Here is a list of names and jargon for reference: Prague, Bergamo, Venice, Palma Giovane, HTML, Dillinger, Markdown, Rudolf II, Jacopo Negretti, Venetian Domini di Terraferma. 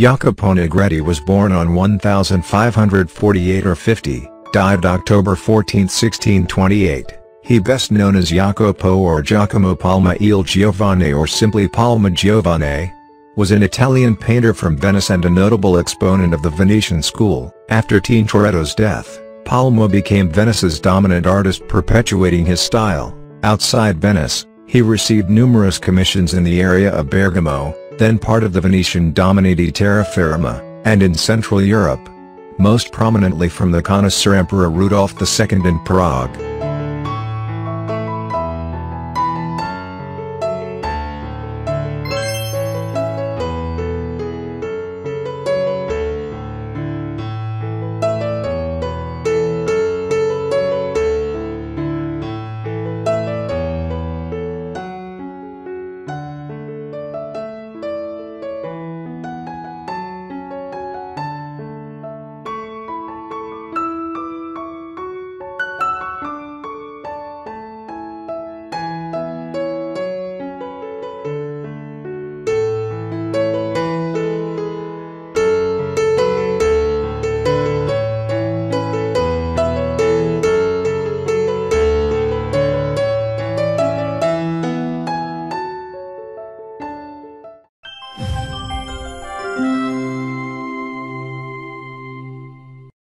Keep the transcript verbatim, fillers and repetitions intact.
Jacopo Negretti was born on one thousand five hundred forty-eight or fifty, died October fourteenth sixteen twenty-eight. He best known as Jacopo or Giacomo Palma il Giovane or simply Palma Giovane, was an Italian painter from Venice and a notable exponent of the Venetian school. After Tintoretto's death, Palma became Venice's dominant artist, perpetuating his style. Outside Venice, he received numerous commissions in the area of Bergamo, then part of the Venetian Domini di Terraferma, and in Central Europe, most prominently from the connoisseur Emperor Rudolf the Second in Prague.